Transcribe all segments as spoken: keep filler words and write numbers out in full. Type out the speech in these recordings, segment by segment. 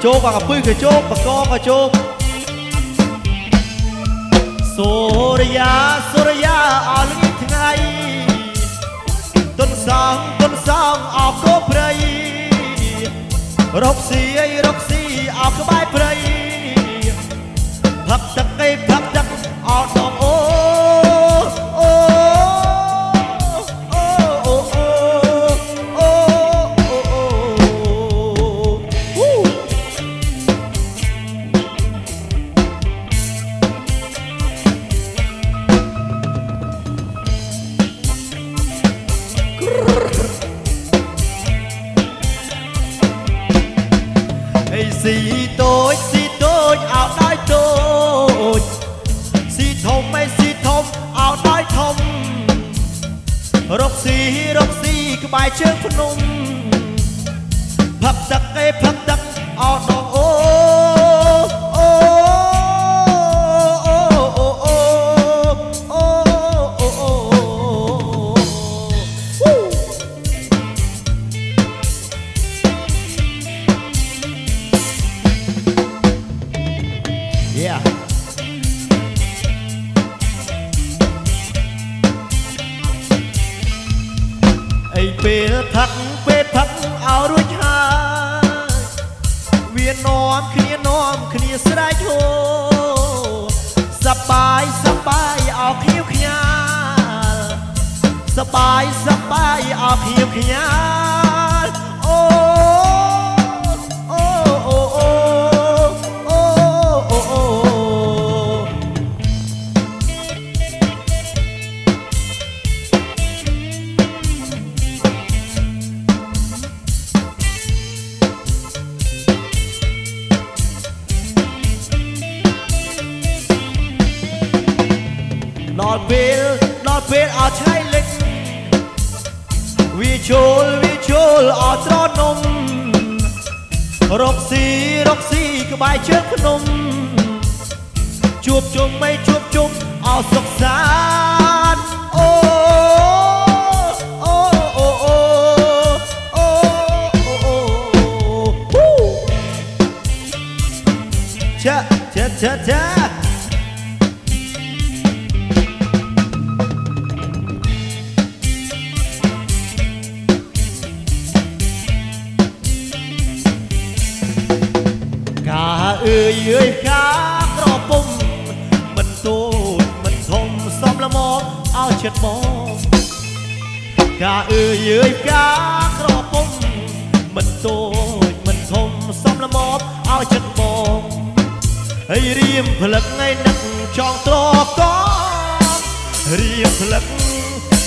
โจ๊กปากกระปุ้ยกระโจ๊กปากกอกระโจ๊กสุริยาสุริยาอาลิมิตไงต้นสางต้นสางออกก็เพลยรบสีรบสีออกก็ใบเพลยพักจักไก่พักจักออกดอกโอโอโอโอโอโอโอไอ้สีโต้สีโต้เอาได้โต้สีทมไม่สีทมเอาได้ทมรกสีรกสีกระบายเชิงพนมพับดักไอ้พับดักเอาดอกโอโอโอโอโอโอโอโอเย้ไอ้เป็ดพักเป็ดพักเอารุ่ยหาเวียนน้อมขี้น้อมขี้สลายโยสบายสบายเอาขี้ขี้ยาสบายสบายเอาขี้ขี้ยาโอ้โอ้โอ้โอ้โอ้โอ้โอ้นอนเปลนอนเปลเอาใช้เล็กวิจูลวิจูลเอาตรอนมรกสีรกสีกระบายเชิงพนมจูบจุ่มไม่จูบจุ่มเอาสกสารโอเจ้าเจ้าเจ้าเจ้าเอ้ยเอ้ยขากรอบปุ่มมันตูดมันทมซอมละมองเอาเช็ดมองขาเอ้ยเอ้ยขากรอบปุ่มมันตูดมันทมซอมละมองเอาเช็ดมองให้เรียมพลักให้นักจองตรอกกองเรียมพลัก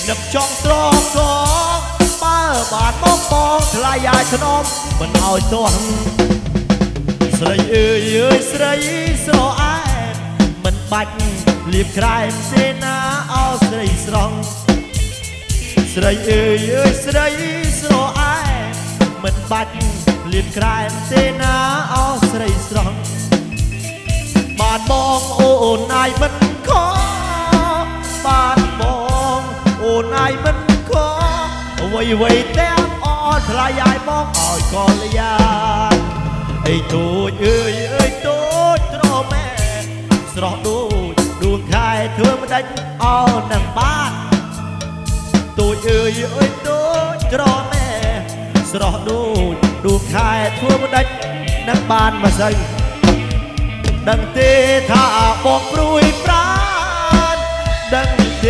นักจองตรอกกองป้าบาดมองมองทลายยายขนมมันเอาตัวสลายเอ้ยเอ้ยสลายสลอดมันบัดรีบคลายเสนาเอาสลายสลองสลายเอ้ยเอ้ยสลายสลอดมันบัดรีบคลายเสนาเอาสลายสลองบาดมองโอนายมันขอบาดมองโอนายมันขอไว้ไว้แต้มอ่อนคลายยายมองอ่อนกอลยาไอ้โตดเอ้ยเอ้ยโตดตรอแม่สรอดูดวงใครเธอมาได้เอาหนังบ้านโตดเอ้ยเอ้ยโตดตรอแม่สรอดูดวงใครเธอมาได้หนังบ้านมาใส่ดังเตถ้าบอกปลุยปราณดังเต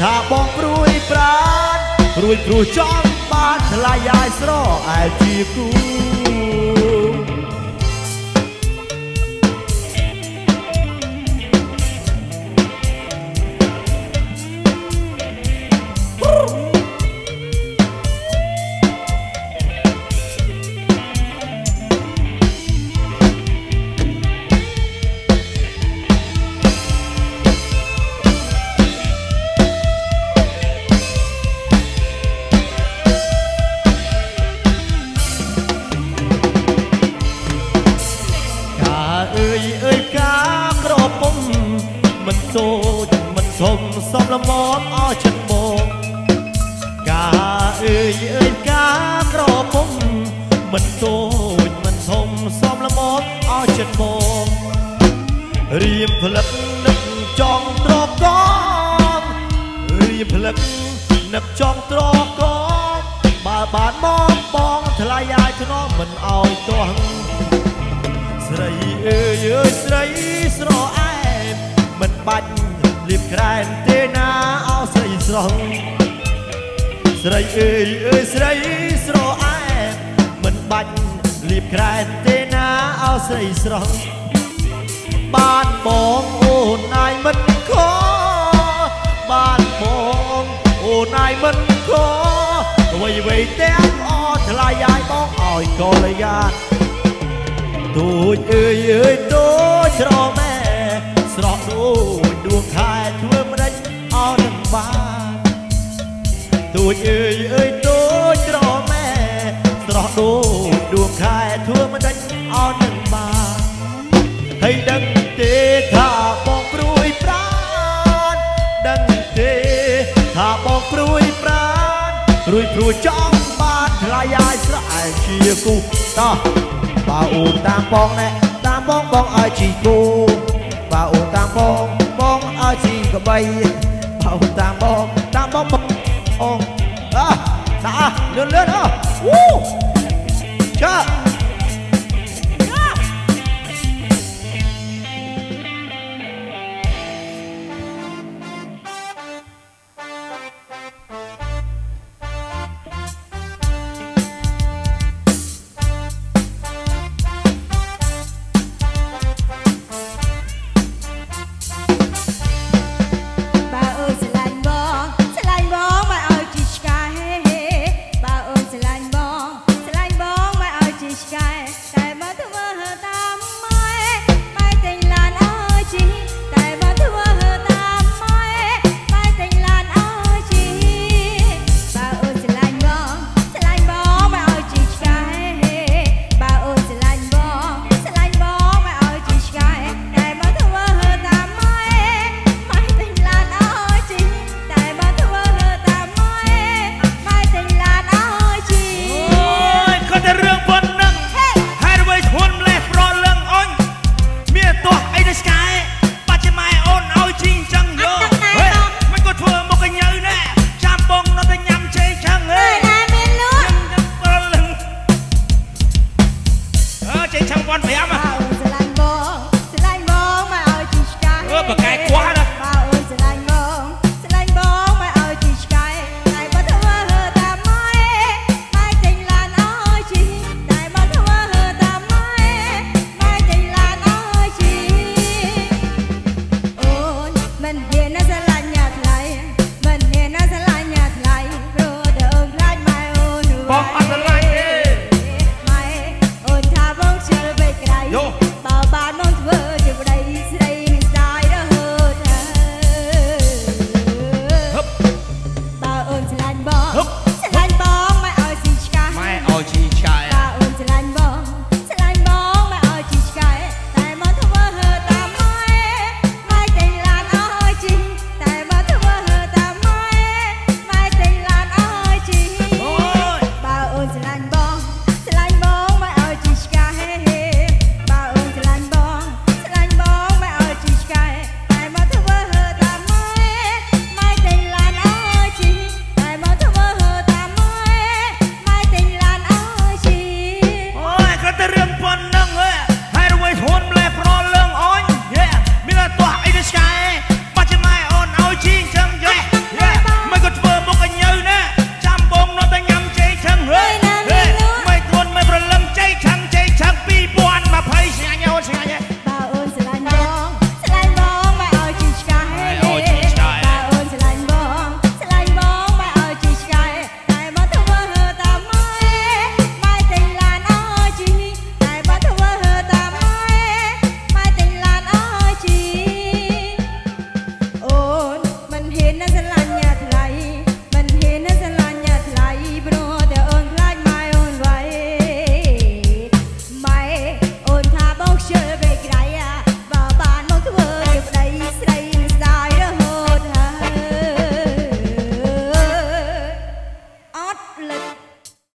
ถ้าบอกปลุยปราณปลุยปลุยจ้องบ้านทลายยายสรอไอจีกูมันโตมันทม จนมองรีบผลักนักจองตรอกกองรีบผลักนักจองตรอกกองบาบานมองปองทลายยายทนอมมันเอาตัวหังสไลเอ้ยสไลสโรไอมันบันรีบแกรนเตนาเอาสไลสโรสไลเอ้ยสไลสโรไอมันบันรีบแกรนเตนาเอาสไลสโรบ้านมองโอนายมันขอบ้านมองโอนายมันขอไว้ไว้เต็มอทลายยายต้องอ่อยกอลยาดูเอ้ยเอ้ยดูชรอแม่ชรอดูดวงขายทั่วมันได้อ่อนบ้านดูเอ้ยเอ้ยดูชรอแม่ชรอดูดวงขายทั่วมันได้อ่อนบ้านให้ดังเตถ้าบอกปลุยปราณดังเตถ้าบอกปลุยปราณรุยปลุยจ้องบ้านทลายยายสลายเชียกูต่อป่าอู่ตามปองแน่ตามปองปองไอจีกูป่าอู่ตามปองปองไอจีกระใบป่าอู่ตามปองตามปองปองอ่ะนะเลื่อนเลื่อนอ่ะวู้เชิญ